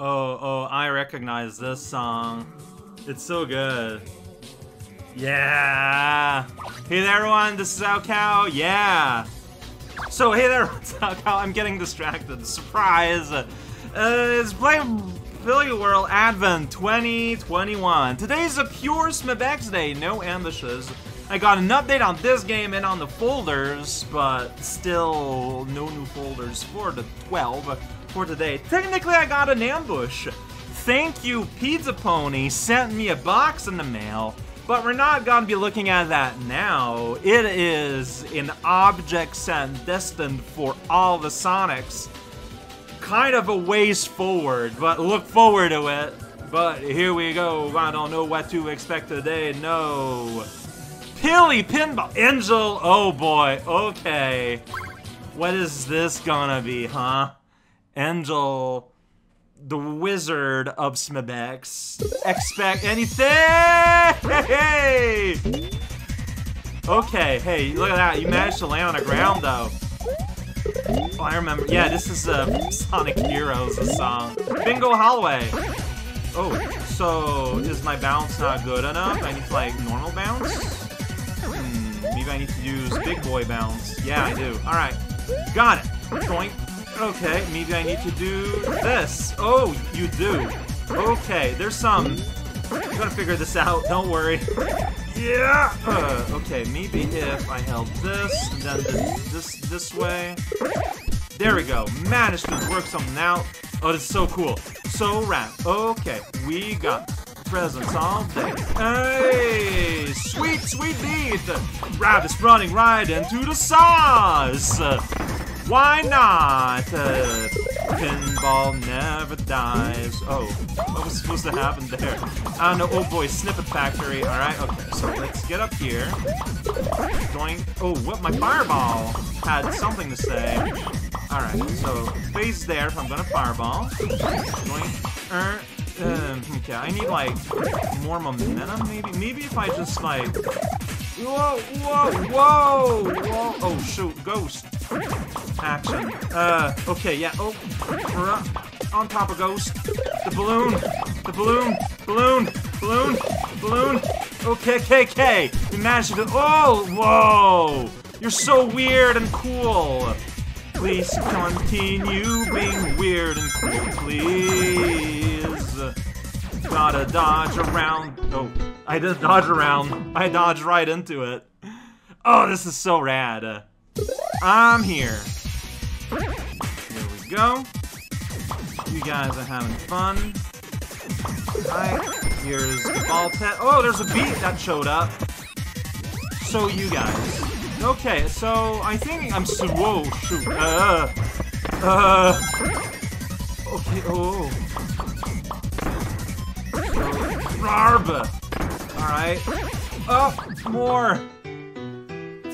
Oh, I recognize this song. It's so good. Yeah. Hey there, everyone. This is raocow. Yeah. So, hey there, raocow. I'm getting distracted. Surprise. It's Blamefilly World Advent 2021. Today's a pure Smabex day. No ambushes. I got an update on this game and on the folders, but still no new folders for the 12 for today. Technically, I got an ambush. Thank you, Pizza Pony sent me a box in the mail, but we're not gonna be looking at that now. It is an object sent destined for all the Sonics. Kind of a ways forward, but look forward to it. But here we go. I don't know what to expect today, no. Pilly Pinball Angel, oh boy, okay. What is this gonna be, huh? Angel, the wizard of Smabex. Expect anything! Okay, hey, look at that, you managed to land on the ground though. Oh, I remember, yeah, this is Sonic Heroes, the song. Bingo Hallway. Oh, so is my bounce not good enough? I need to, like, normal bounce? Maybe I need to use big boy bounce. Yeah, I do. Alright. Got it. Point. Okay, maybe I need to do this. Oh, you do. Okay, there's some. I'm gonna figure this out. Don't worry. Yeah! Okay, maybe if I held this, and then this way. There we go. Managed to work something out. Oh, this is so cool. So rad. Okay, we got presents all day. Hey! Sweet, sweet beat! Rab is running right into the sauce! Why not? Pinball never dies. Oh, what was supposed to happen there? I don't know. Oh boy, snippet factory. Alright, okay, so let's get up here. Going. Oh, what? My fireball had something to say. Alright, so face there if I'm gonna fireball. Going. Okay, I need, like, more momentum, maybe? Maybe if I just, like... Whoa, whoa, whoa, whoa! Oh, shoot, ghost. Action. Okay, yeah, oh. We're up on top of ghost. The balloon. The balloon. Balloon. Balloon. Balloon. Okay, KK. We managed to... Oh, whoa! You're so weird and cool. Please continue being weird and cool, please. Gotta dodge around. Oh, I didn't dodge around. I dodged right into it. Oh, this is so rad. I'm here. Here we go. You guys are having fun. Alright, here's the ball pet. Oh, there's a beat that showed up. So you guys. Okay, so I think I'm so... Whoa, shoot. Okay, oh... Rarb! Alright. Up more!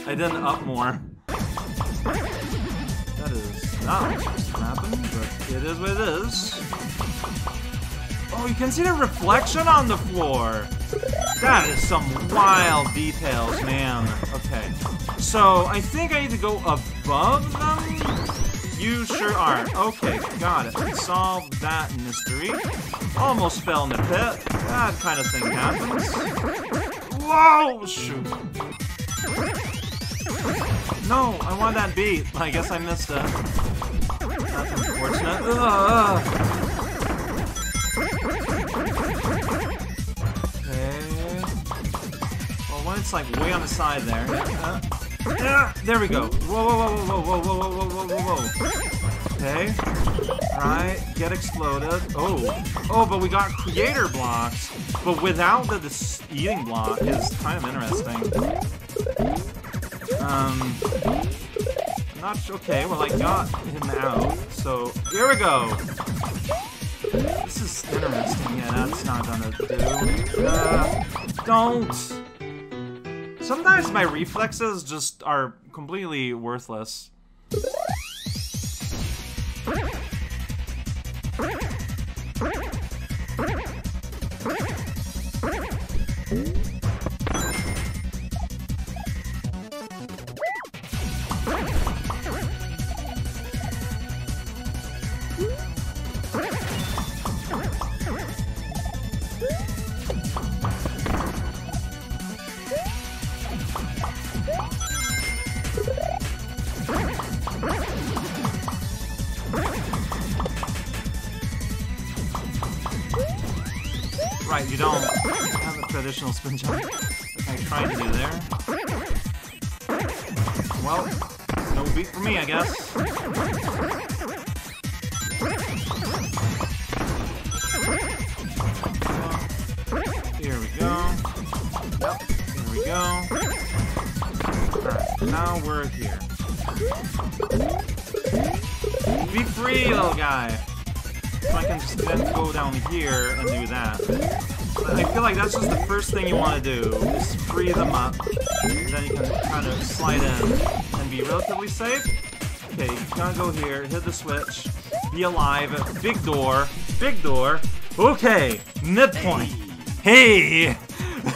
I didn't up more. That is not what's supposed to happen, but it is what it is. Oh, you can see the reflection on the floor! That is some wild details, man. Okay. So, I think I need to go above them? You sure are. Okay, got it. Solve that mystery. Almost fell in the pit. That kind of thing happens. Whoa! Shoot. No, I want that beat. I guess I missed it. That's unfortunate. Okay. Well, when it's like way on the side there. Yeah, there we go. Whoa, whoa, whoa, whoa, whoa, whoa, whoa, whoa, whoa, whoa. Okay. Alright, get exploded. Oh. Oh, but we got creator blocks. But without the eating block is kind of interesting. Not sure. Okay, well, I got him out. So, here we go. This is interesting. Yeah, that's not gonna do. Don't. Sometimes my reflexes just are completely worthless. right, you don't have a traditional spin jump like I tried to do there. Well, no beat for me, I guess. Here we go. Yep, here we go. Alright, now we're here. Be free, little guy! So I can just then go down here and do that. I feel like that's just the first thing you want to do, is free them up. And then you can kind of slide in and be relatively safe. Okay, you gotta go here, hit the switch, be alive, big door, big door. Okay, midpoint. Hey! I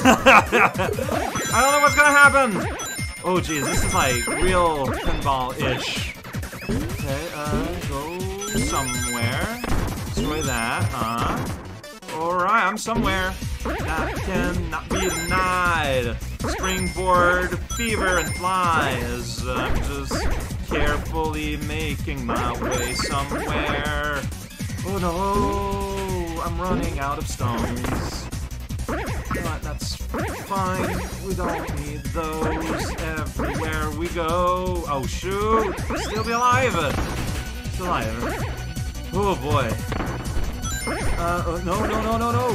don't know what's gonna happen! Oh geez, this is like real pinball-ish. Okay, go somewhere. Destroy that, Alright, I'm somewhere. That cannot be denied. Springboard, fever, and flies. I'm just carefully making my way somewhere. Oh no, I'm running out of stones. But that's fine, we don't need those everywhere we go. Oh shoot, still be alive! Still alive. Oh boy. No, no, no, no, no!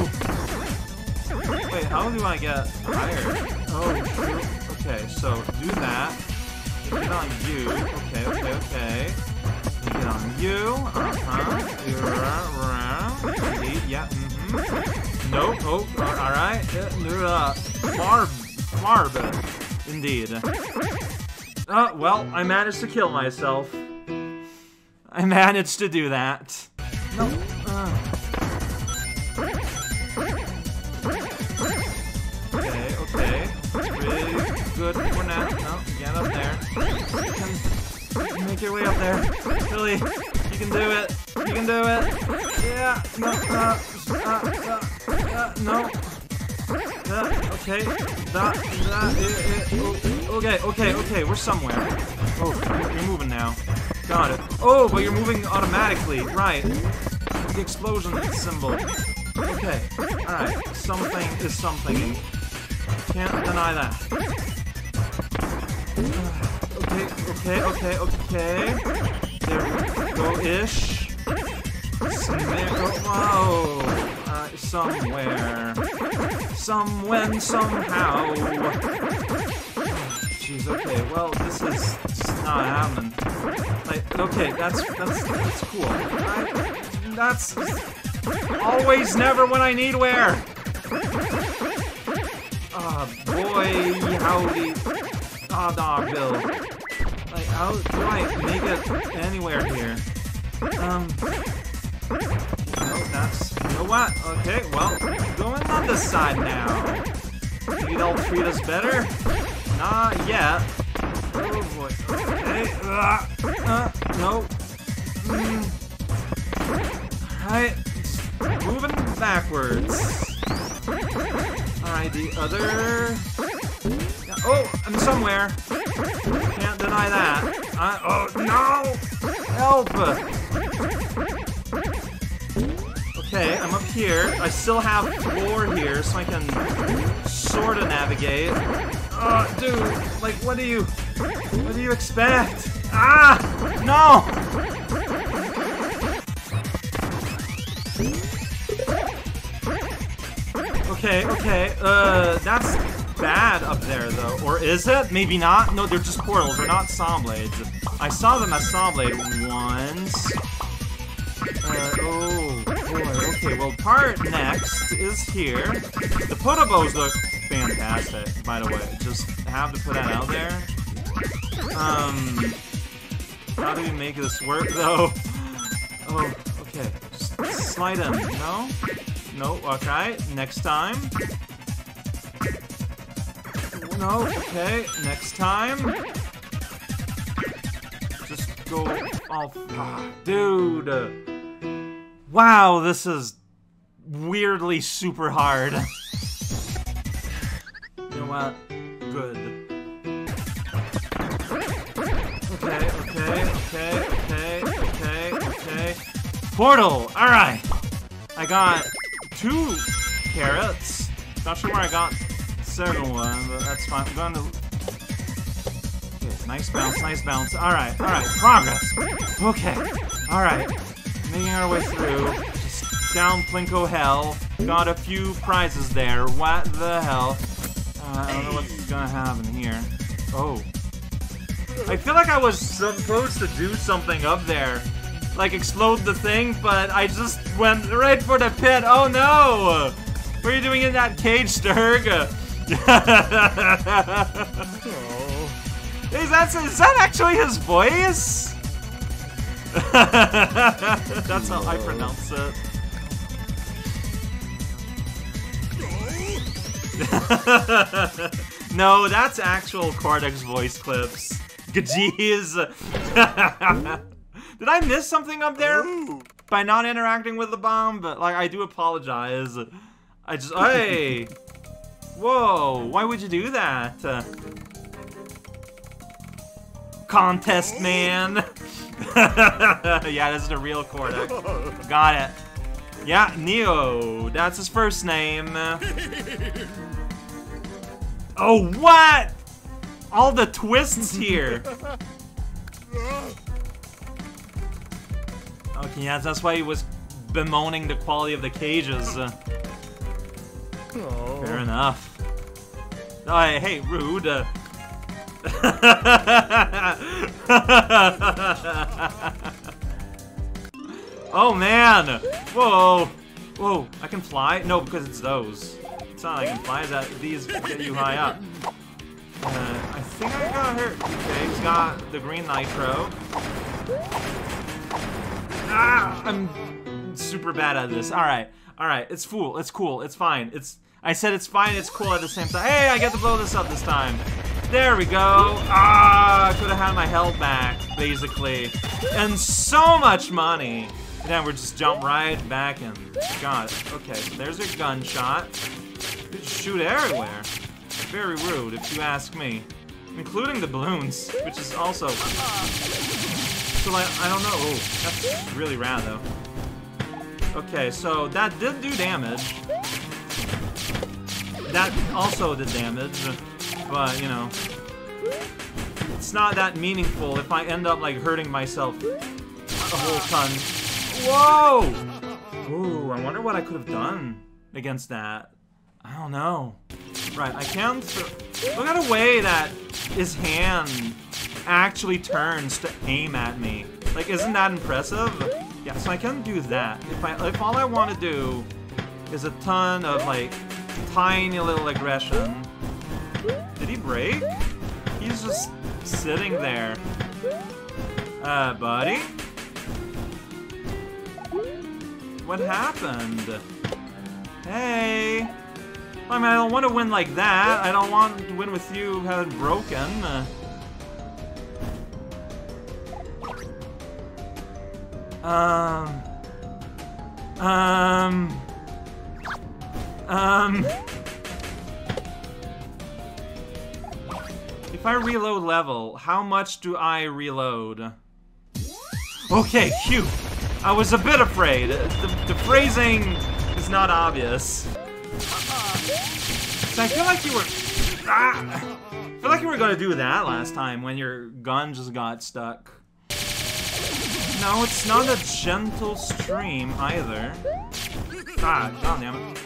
Wait, how do I get higher? Oh shoot, okay, so do that. Get on you, okay, okay, okay. Get on you, Indeed, yeah, Nope. Oh, alright. Marb. Indeed. Well, I managed to kill myself. I managed to do that. No. Okay, okay. That's really good for now. No, get up there. You can make your way up there. Really, you can do it. You can do it. Yeah. No. No. Okay. Okay, okay, okay, we're somewhere. Oh, you're moving now. Got it. Oh, but you're moving automatically. Right. The explosion symbol. Okay. Alright. Something is something. Can't deny that. Okay, okay, okay, okay. There we go-ish. Wow. Somewhere. Somewhen, somehow. Jeez, okay, well, this is just not happening. Like, okay, that's cool. That's always never when I need wear. Ah, boy, howdy. Ah, dog, Bill. Like, how do I make it anywhere here? Oh, that's... You know what? Okay, well, going on this side now. Maybe they'll treat us better? Not yet. Oh, boy. Okay. No. Alright. Moving backwards. Alright, the other... Oh, I'm somewhere. Can't deny that. Oh, no! Help! Okay, I'm up here. I still have floor here, so I can sort of navigate. Oh, dude, like, what do you expect? Ah, no! Okay, okay, that's bad up there, though. Or is it? Maybe not. No, they're just portals. They're not sawblades. I saw them as sawblade once. Oh. Okay, well, part next is here. The Potobos look fantastic, by the way. Just have to put that out there. How do we make this work, though? Oh, okay. Just slide in. No? No, okay. Next time. No, okay. Next time. Just go off. Ah, dude. Wow, this is weirdly super hard. You know what? Good. Okay, okay, okay, okay, okay, okay. Portal! Alright! I got two carrots. Not sure where I got several of them, but that's fine. I'm going to... Okay, nice bounce, nice bounce. Alright, alright, progress. Okay, alright. Making our way through. Just down Plinko hell. Got a few prizes there. What the hell? I don't know what's gonna happen here. Oh. I feel like I was supposed to do something up there. Like explode the thing, but I just went right for the pit. Oh no! What are you doing in that cage, Sturge? Is that actually his voice? That's how I pronounce it. No, that's actual Cortex voice clips. Geez. Did I miss something up there by not interacting with the bomb? But like, I do apologize. I just hey, whoa! Why would you do that? Contest man. Yeah, this is the real Kordak. Got it. Yeah, Neo. That's his first name. Oh, what? All the twists here. Okay, yeah, that's why he was bemoaning the quality of the cages. Oh. Fair enough. Oh, hey, rude. Oh, man. Whoa. Whoa. I can fly? No, because it's those. It's not I can fly. Is that these get you high up? I think I got her. Okay, he's got the green nitro. Ah, I'm super bad at this. Alright. Alright. It's fool. It's cool. It's fine. It's... I said it's fine. It's cool at the same time. Hey, I get to blow this up this time. There we go. Ah, I could have had my health back, basically. And so much money. And then we just jump right back in. God. Okay, there's a gunshot. You could shoot everywhere. Very rude, if you ask me. Including the balloons, which is also... So, like, I don't know. Oh, that's really rad, though. Okay, so that did do damage. That also did damage. But, you know, it's not that meaningful if I end up, like, hurting myself a whole ton. Whoa! Ooh, I wonder what I could have done against that. I don't know. Right, I can look at a way that his hand actually turns to aim at me. Like, isn't that impressive? Yeah, so I can do that. If all I want to do is a ton of, like, tiny little aggression... Did he break? He's just sitting there. Buddy? What happened? Hey! I mean, I don't want to win like that. I don't want to win with you having broken. If I reload level, how much do I reload? Okay, cute. I was a bit afraid. The phrasing is not obvious. So I feel like you were... Ah, I feel like you were gonna do that last time when your gun just got stuck. No, it's not a gentle stream either. Ah, goddammit.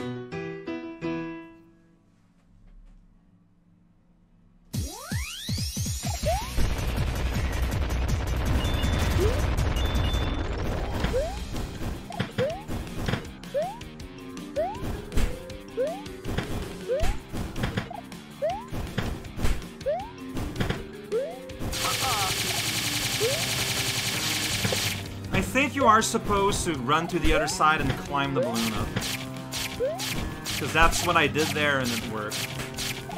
I think you are supposed to run to the other side and climb the balloon up. Because that's what I did there and it worked.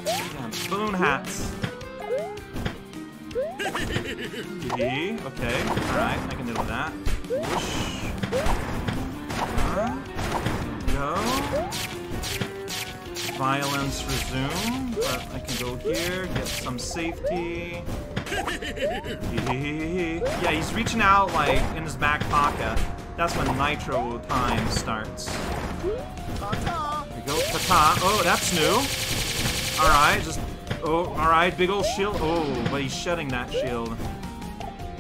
Damn, balloon hats. Okay, alright, I can deal with that. Whoosh. Go. Violence resume, but I can go here, get some safety. Yeah, he's reaching out, like, in his back pocket. That's when nitro time starts. There we go. Ta-ta. Oh, that's new. Alright, just... Oh, alright. Big old shield. Oh, but he's shedding that shield.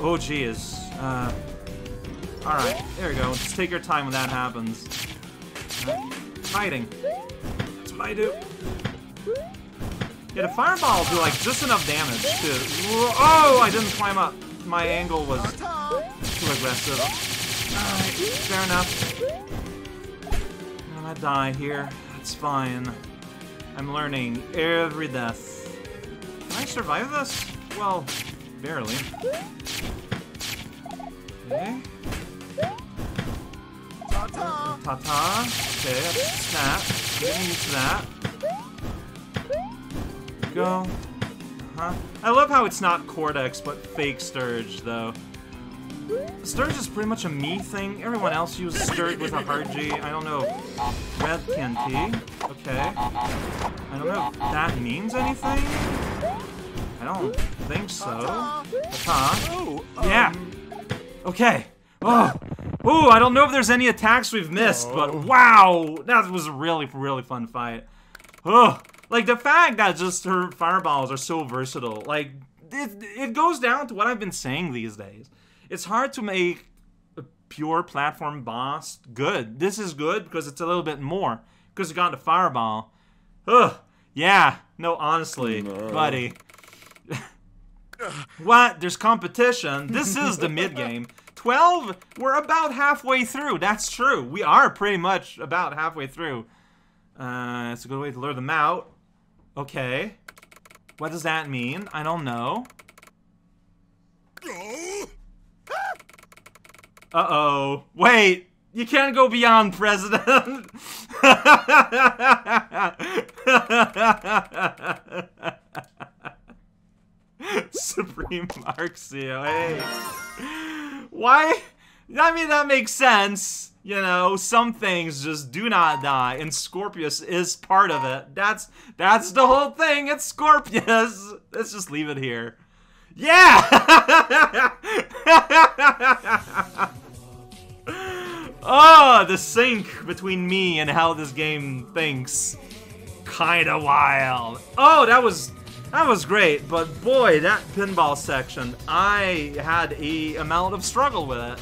Oh, geez. Alright, there you go. Just take your time when that happens. Hiding. That's what I do. Yeah, the fireballs do, like, just enough damage to... Oh, I didn't climb up. My angle was too aggressive. Alright, fair enough. I'm gonna die here. That's fine. I'm learning every death. Can I survive this? Well, barely. Okay. Ta-ta. Okay, snap. Getting used to that. Go. Uh-huh. I love how it's not Cortex, but fake Sturge, though. Sturge is pretty much a me thing. Everyone else uses Sturge with a hard G. I don't know. Red can pee. Okay. I don't know if that means anything. I don't think so. Uh-huh. Yeah. Okay. Oh. Ooh, I don't know if there's any attacks we've missed, but wow! That was a really, really fun fight. Ugh. Like, the fact that just her fireballs are so versatile, like, it goes down to what I've been saying these days. It's hard to make a pure platform boss good. This is good because it's a little bit more, because it got the fireball. Ugh, yeah, no, honestly, buddy. What? There's competition. This is the mid-game. 12? We're about halfway through, that's true. We are pretty much about halfway through. It's a good way to lure them out. Okay. What does that mean? I don't know. Uh-oh. Wait! You can't go beyond president! Supreme Marxio, hey! Why? I mean, that makes sense. You know, some things just do not die, and Scorpius is part of it. That's the whole thing, it's Scorpius! Let's just leave it here. Yeah! Oh, the sync between me and how this game thinks. Kinda wild. Oh, that was great, but boy, that pinball section, I had an amount of struggle with it.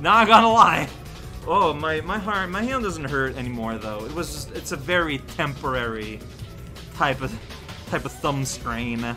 Not gonna lie. Oh, my hand doesn't hurt anymore though. It was just, it's a very temporary type of thumb strain.